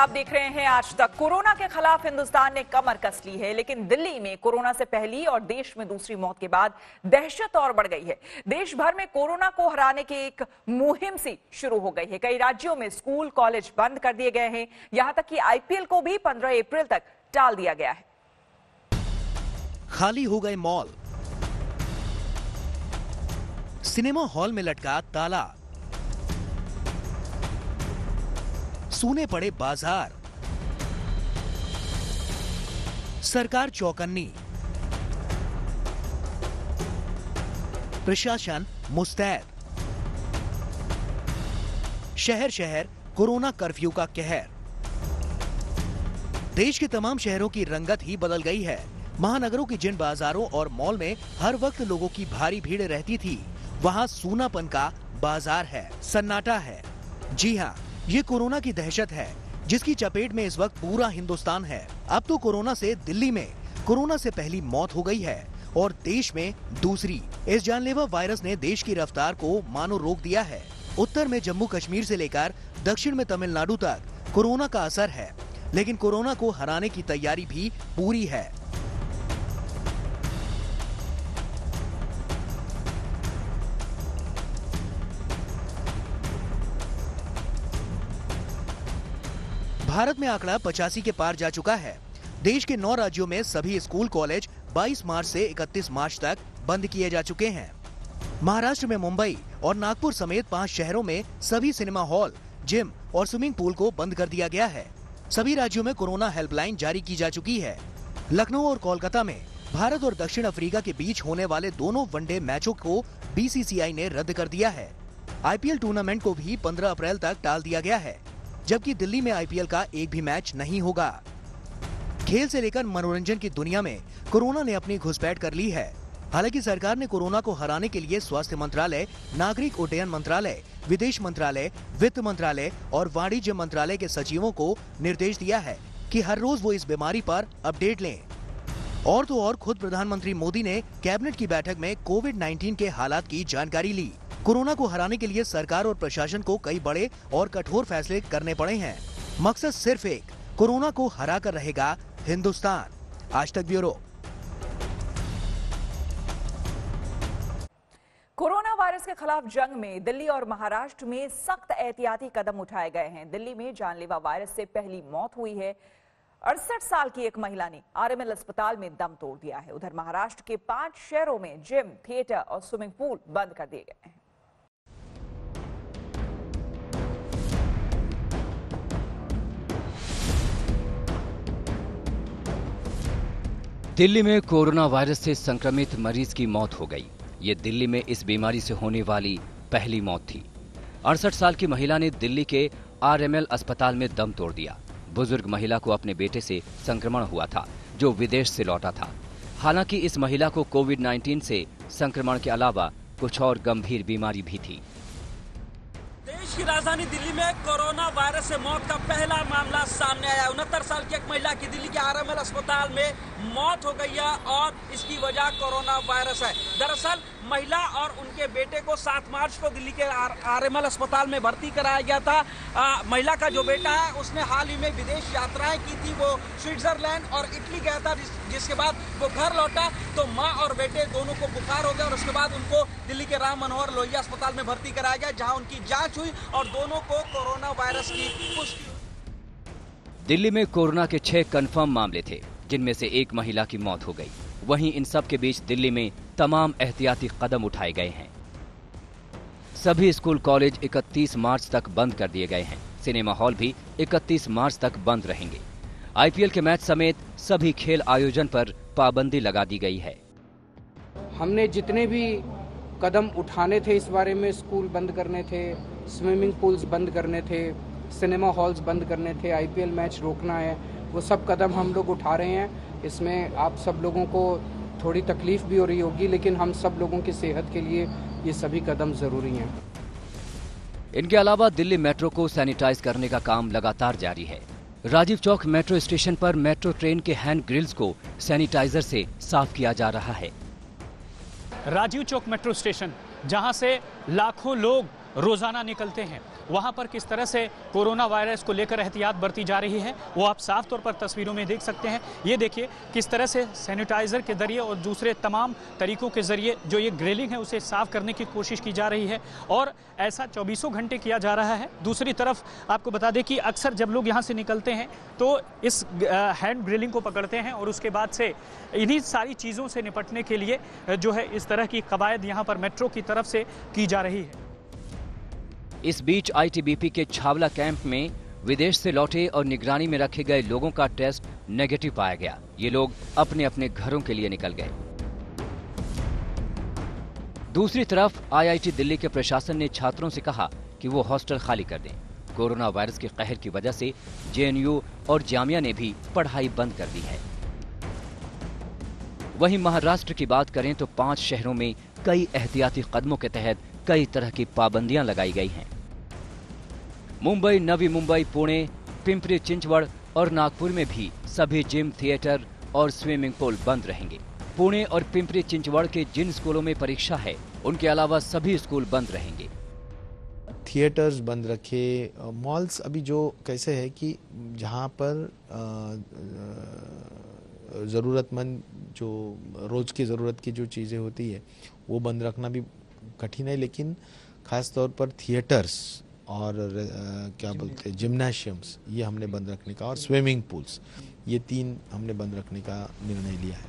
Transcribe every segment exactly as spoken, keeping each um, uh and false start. आप देख रहे हैं आज तक। कोरोना के खिलाफ हिंदुस्तान ने कमर कस ली है, लेकिन दिल्ली में कोरोना से पहली और देश में दूसरी मौत के बाद दहशत और बढ़ गई है। देश भर में कोरोना को हराने की एक मुहिम सी शुरू हो गई है। कई राज्यों में स्कूल कॉलेज बंद कर दिए गए हैं, यहां तक कि आईपीएल को भी पंद्रह अप्रैल तक टाल दिया गया है। खाली हो गए मॉल, सिनेमा हॉल में लटका ताला, सूने पड़े बाजार, सरकार चौकन्नी, प्रशासन मुस्तैद, शहर शहर कोरोना कर्फ्यू का कहर। देश के तमाम शहरों की रंगत ही बदल गई है। महानगरों के जिन बाजारों और मॉल में हर वक्त लोगों की भारी भीड़ रहती थी, वहां सूनापन का बाजार है, सन्नाटा है। जी हाँ, ये कोरोना की दहशत है जिसकी चपेट में इस वक्त पूरा हिंदुस्तान है। अब तो कोरोना से दिल्ली में कोरोना से पहली मौत हो गई है और देश में दूसरी। इस जानलेवा वायरस ने देश की रफ्तार को मानो रोक दिया है। उत्तर में जम्मू कश्मीर से लेकर दक्षिण में तमिलनाडु तक कोरोना का असर है, लेकिन कोरोना को हराने की तैयारी भी पूरी है। भारत में आंकड़ा पचासी के पार जा चुका है। देश के नौ राज्यों में सभी स्कूल कॉलेज बाईस मार्च से इकतीस मार्च तक बंद किए जा चुके हैं। महाराष्ट्र में मुंबई और नागपुर समेत पांच शहरों में सभी सिनेमा हॉल, जिम और स्विमिंग पूल को बंद कर दिया गया है। सभी राज्यों में कोरोना हेल्पलाइन जारी की जा चुकी है। लखनऊ और कोलकाता में भारत और दक्षिण अफ्रीका के बीच होने वाले दोनों वनडे मैचों को बीसीसीआई ने रद्द कर दिया है। आईपीएल टूर्नामेंट को भी पंद्रह अप्रैल तक टाल दिया गया है, जबकि दिल्ली में आईपीएल का एक भी मैच नहीं होगा। खेल से लेकर मनोरंजन की दुनिया में कोरोना ने अपनी घुसपैठ कर ली है। हालांकि सरकार ने कोरोना को हराने के लिए स्वास्थ्य मंत्रालय, नागरिक उड्डयन मंत्रालय, विदेश मंत्रालय, वित्त मंत्रालय और वाणिज्य मंत्रालय के सचिवों को निर्देश दिया है कि हर रोज वो इस बीमारी पर अपडेट लें। और तो और खुद प्रधानमंत्री मोदी ने कैबिनेट की बैठक में कोविड उन्नीस के हालात की जानकारी ली। कोरोना को हराने के लिए सरकार और प्रशासन को कई बड़े और कठोर फैसले करने पड़े हैं। मकसद सिर्फ एक, कोरोना को हरा कर रहेगा हिंदुस्तान। आज तक ब्यूरो। कोरोना वायरस के खिलाफ जंग में दिल्ली और महाराष्ट्र में सख्त एहतियाती कदम उठाए गए हैं। दिल्ली में जानलेवा वायरस से पहली मौत हुई है। अड़सठ साल की एक महिला ने आरएमएल अस्पताल में दम तोड़ दिया है। उधर महाराष्ट्र के पांच शहरों में जिम, थिएटर और स्विमिंग पूल बंद कर दिए गए हैं। दिल्ली में कोरोना वायरस से संक्रमित मरीज की मौत हो गई। ये दिल्ली में इस बीमारी से होने वाली पहली मौत थी। अड़सठ साल की महिला ने दिल्ली के आरएमएल अस्पताल में दम तोड़ दिया। बुजुर्ग महिला को अपने बेटे से संक्रमण हुआ था, जो विदेश से लौटा था। हालांकि इस महिला को कोविड उन्नीस से संक्रमण के अलावा कुछ और गंभीर बीमारी भी थी। देश की राजधानी दिल्ली में कोरोना वायरस से मौत का पहला मामला सामने आया। उनहत्तर साल की एक महिला की दिल्ली के आरएमएल अस्पताल में मौत हो गई है और इसकी वजह कोरोना वायरस है। दरअसल महिला और उनके बेटे को सात मार्च को दिल्ली के आरएमएल अस्पताल में भर्ती कराया गया था। आ, महिला का जो बेटा है उसने हाल ही में विदेश यात्राएं की थी। वो स्विट्जरलैंड और इटली गया था, जिस, जिसके बाद वो घर लौटा तो माँ और बेटे दोनों को बुखार हो गया और उसके बाद उनको दिल्ली के राम मनोहर लोहिया अस्पताल में भर्ती कराया गया, जहाँ उनकी जाँच हुई और दोनों को कोरोना वायरस की पुष्टि। दिल्ली में कोरोना के छह कन्फर्म मामले थे, जिनमें से एक महिला की मौत हो गई। वहीं इन सब के बीच दिल्ली में तमाम एहतियाती कदम उठाए गए हैं। सभी स्कूल कॉलेज इकतीस मार्च तक बंद कर दिए गए हैं। सिनेमा हॉल भी इकतीस मार्च तक बंद रहेंगे। आईपीएल के मैच समेत सभी खेल आयोजन पर पाबंदी लगा दी गई है। हमने जितने भी कदम उठाने थे इस बारे में, स्कूल बंद करने थे, स्विमिंग पूल्स बंद करने थे, सिनेमा हॉल्स बंद करने थे, आईपीएल मैच रोकना है, वो सब कदम हम लोग उठा रहे हैं। इसमें आप सब लोगों को थोड़ी तकलीफ भी हो रही होगी, लेकिन हम सब लोगों की सेहत के लिए ये सभी कदम जरूरी हैं। इनके अलावा दिल्ली मेट्रो को सैनिटाइज करने का काम लगातार जारी है। राजीव चौक मेट्रो स्टेशन पर मेट्रो ट्रेन के हैंड ग्रिल्स को सैनिटाइजर से साफ किया जा रहा है। राजीव चौक मेट्रो स्टेशन, जहाँ से लाखों लोग रोजाना निकलते हैं, वहाँ पर किस तरह से कोरोना वायरस को लेकर एहतियात बरती जा रही है वो आप साफ तौर पर तस्वीरों में देख सकते हैं। ये देखिए किस तरह से सैनिटाइज़र के जरिए और दूसरे तमाम तरीकों के जरिए जो ये ग्रिलिंग है उसे साफ करने की कोशिश की जा रही है और ऐसा चौबीसों घंटे किया जा रहा है। दूसरी तरफ आपको बता दें कि अक्सर जब लोग यहाँ से निकलते हैं तो इस हैंड ग्रिलिंग को पकड़ते हैं और उसके बाद से इन्हीं सारी चीज़ों से निपटने के लिए जो है इस तरह की कवायद यहाँ पर मेट्रो की तरफ से की जा रही है। इस बीच आईटीबीपी के छावला कैंप में विदेश से लौटे और निगरानी में रखे गए लोगों का टेस्ट नेगेटिव पाया गया। ये लोग अपने अपने घरों के लिए निकल गए। दूसरी तरफ आईआईटी दिल्ली के प्रशासन ने छात्रों से कहा कि वो हॉस्टल खाली कर दें। कोरोना वायरस के कहर की वजह से जेएनयू और जामिया ने भी पढ़ाई बंद कर दी है। वहीं महाराष्ट्र की बात करें तो पांच शहरों में कई एहतियाती कदमों के तहत कई तरह की पाबंदियां लगाई गई हैं। मुंबई, नवी मुंबई, पुणे, पिंपरी चिंचवड़ और नागपुर में भी सभी जिम, थिएटर और स्विमिंग पूल बंद रहेंगे। पुणे और पिंपरी चिंचवड़ के जिन स्कूलों में परीक्षा है उनके अलावा सभी स्कूल बंद रहेंगे। थिएटर्स बंद रखे, मॉल्स अभी जो कैसे है कि जहाँ पर ज़रूरतमंद जो रोज़ की ज़रूरत की जो चीज़ें होती है वो बंद रखना भी कठिन है, लेकिन खास तौर पर थिएटर्स और क्या बोलते हैं जिम्नाशियम्स ये हमने बंद रखने का और स्विमिंग पूल्स ये तीन हमने बंद रखने का निर्णय लिया है।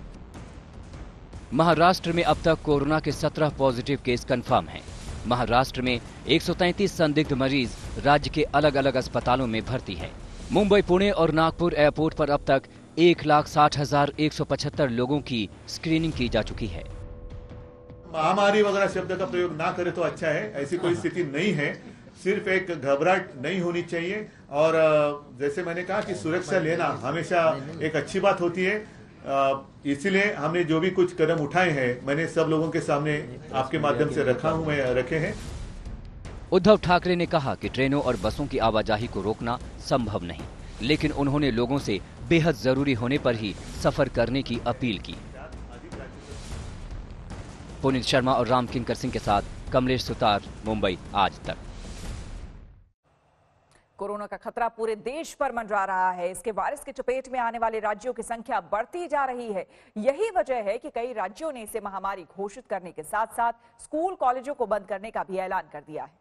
महाराष्ट्र में अब तक कोरोना के सत्रह पॉजिटिव केस कंफर्म हैं। महाराष्ट्र में एक सौ तैंतीस संदिग्ध मरीज राज्य के अलग अलग अस्पतालों में भर्ती हैं। मुंबई, पुणे और नागपुर एयरपोर्ट पर अब तक एक लाख साठ हजार एक सौ पचहत्तर लोगों की स्क्रीनिंग की जा चुकी है। महामारी वगैरह शब्द का प्रयोग ना करे तो अच्छा है, ऐसी कोई स्थिति नहीं है। सिर्फ एक घबराहट नहीं होनी चाहिए और जैसे मैंने कहा कि सुरक्षा लेना हमेशा एक अच्छी बात होती है, इसीलिए हमने जो भी कुछ कदम उठाए हैं मैंने सब लोगों के सामने आपके माध्यम से रखा हूं, मैं रखे हैं। उद्धव ठाकरे ने कहा कि ट्रेनों और बसों की आवाजाही को रोकना संभव नहीं, लेकिन उन्होंने लोगों से बेहद जरूरी होने पर ही सफर करने की अपील की। पुनीत शर्मा और राम किंकर सिंह के साथ कमलेश सुतार, मुंबई, आज तक। कोरोना का खतरा पूरे देश पर मंडरा रहा है। इसके वायरस के चपेट में आने वाले राज्यों की संख्या बढ़ती जा रही है। यही वजह है कि कई राज्यों ने इसे महामारी घोषित करने के साथ साथ स्कूल कॉलेजों को बंद करने का भी ऐलान कर दिया है।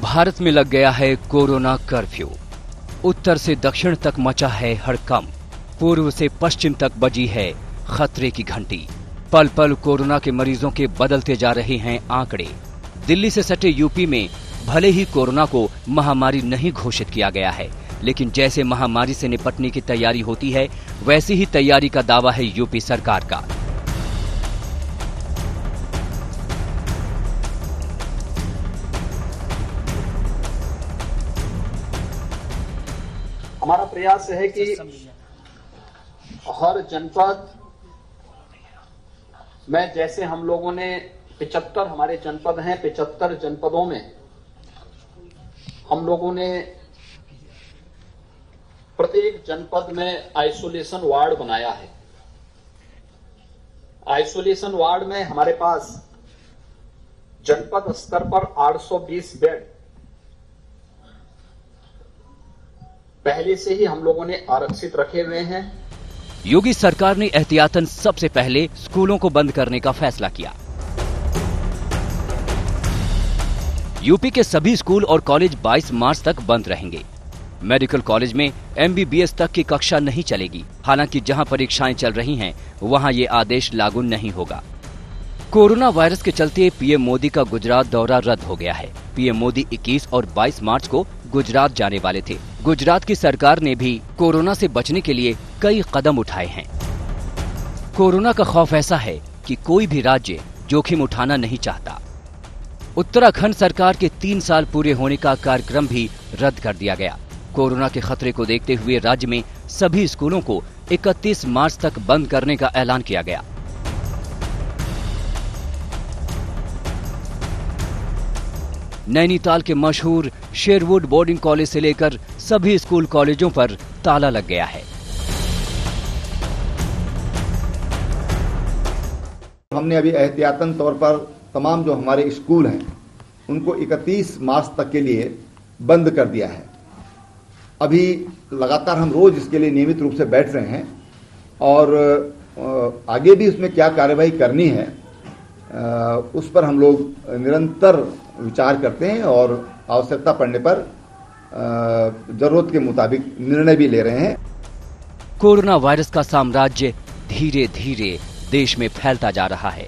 भारत में लग गया है कोरोना कर्फ्यू। उत्तर से दक्षिण तक मचा है हड़कंप, पूर्व से पश्चिम तक बजी है खतरे की घंटी। पल पल कोरोना के मरीजों के बदलते जा रहे हैं आंकड़े। दिल्ली से सटे यूपी में भले ही कोरोना को महामारी नहीं घोषित किया गया है, लेकिन जैसे महामारी से निपटने की तैयारी होती है वैसी ही तैयारी का दावा है यूपी सरकार का। हमारा प्रयास है कि हर जनपद में जैसे हम लोगों ने पचहत्तर हमारे जनपद हैं, पचहत्तर जनपदों में हम लोगों ने प्रत्येक जनपद में आइसोलेशन वार्ड बनाया है। आइसोलेशन वार्ड में हमारे पास जनपद स्तर पर आठ सौ बीस बेड पहले से ही हम लोगों ने आरक्षित रखे हुए हैं। योगी सरकार ने एहतियातन सबसे पहले स्कूलों को बंद करने का फैसला किया। यूपी के सभी स्कूल और कॉलेज बाईस मार्च तक बंद रहेंगे। मेडिकल कॉलेज में एमबीबीएस तक की कक्षा नहीं चलेगी। हालांकि जहां परीक्षाएं चल रही हैं, वहां ये आदेश लागू नहीं होगा। कोरोना वायरस के चलते पीएम मोदी का गुजरात दौरा रद्द हो गया है। पीएम मोदी इक्कीस और बाईस मार्च को गुजरात जाने वाले थे। गुजरात की सरकार ने भी कोरोना से बचने के लिए कई कदम उठाए हैं। कोरोना का खौफ ऐसा है कि कोई भी राज्य जोखिम उठाना नहीं चाहता। उत्तराखंड सरकार के तीन साल पूरे होने का कार्यक्रम भी रद्द कर दिया गया। कोरोना के खतरे को देखते हुए राज्य में सभी स्कूलों को इकतीस मार्च तक बंद करने का ऐलान किया गया। नैनीताल के मशहूर शेरवुड बोर्डिंग कॉलेज से लेकर सभी स्कूल कॉलेजों पर ताला लग गया है। हमने अभी एहतियातन तौर पर तमाम जो हमारे स्कूल हैं उनको इकतीस मार्च तक के लिए बंद कर दिया है। अभी लगातार हम रोज इसके लिए नियमित रूप से बैठ रहे हैं और आगे भी उसमें क्या कार्रवाई करनी है उस पर हम लोग निरंतर विचार करते हैं और आवश्यकता पड़ने पर जरूरत के मुताबिक निर्णय भी ले रहे हैं। कोरोना वायरस का साम्राज्य धीरे धीरे देश में फैलता जा रहा है।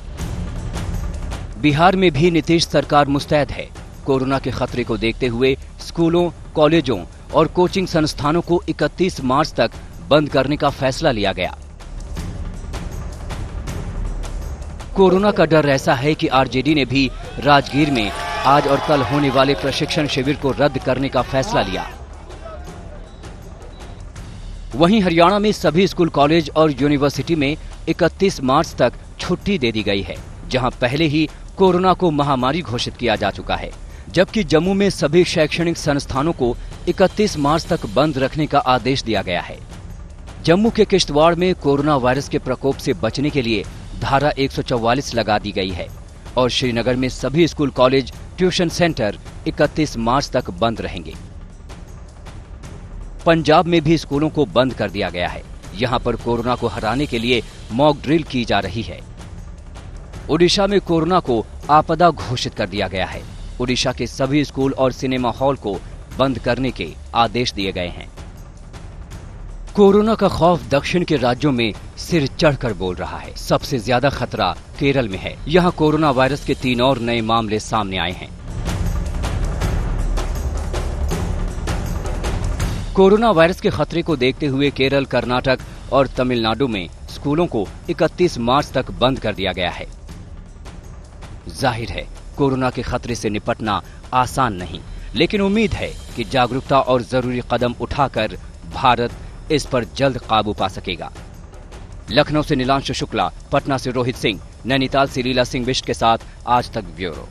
बिहार में भी नीतीश सरकार मुस्तैद है। कोरोना के खतरे को देखते हुए स्कूलों, कॉलेजों और कोचिंग संस्थानों को इकतीस मार्च तक बंद करने का फैसला लिया गया। कोरोना का डर ऐसा है कि आरजेडी ने भी राजगीर में आज और कल होने वाले प्रशिक्षण शिविर को रद्द करने का फैसला लिया। वहीं हरियाणा में सभी स्कूल, कॉलेज और यूनिवर्सिटी में इकतीस मार्च तक छुट्टी दे दी गई है, जहां पहले ही कोरोना को महामारी घोषित किया जा चुका है, जबकि जम्मू में सभी शैक्षणिक संस्थानों को इकतीस मार्च तक बंद रखने का आदेश दिया गया है। जम्मू के किश्तवाड़ में कोरोना वायरस के प्रकोप से बचने के लिए धारा एक सौ चौवालीस लगा दी गई है और श्रीनगर में सभी स्कूल, कॉलेज, ट्यूशन सेंटर इकतीस मार्च तक बंद रहेंगे। पंजाब में भी स्कूलों को बंद कर दिया गया है। यहाँ पर कोरोना को हराने के लिए मॉक ड्रिल की जा रही है। ओडिशा में कोरोना को आपदा घोषित कर दिया गया है। ओडिशा के सभी स्कूल और सिनेमा हॉल को बंद करने के आदेश दिए गए हैं। कोरोना का खौफ दक्षिण के राज्यों में सिर चढ़कर बोल रहा है। सबसे ज्यादा खतरा केरल में है। यहाँ कोरोना वायरस के तीन और नए मामले सामने आए हैं। कोरोना वायरस के खतरे को देखते हुए केरल, कर्नाटक और तमिलनाडु में स्कूलों को इकतीस मार्च तक बंद कर दिया गया है। जाहिर है कोरोना के खतरे से निपटना आसान नहीं, लेकिन उम्मीद है कि जागरूकता और जरूरी कदम उठाकर भारत इस पर जल्द काबू पा सकेगा। लखनऊ से नलानशो शकला, पटना से रोहित सिंह, नैनीताल से सीरिला सिंह के साथ आज तक ब्यूरो।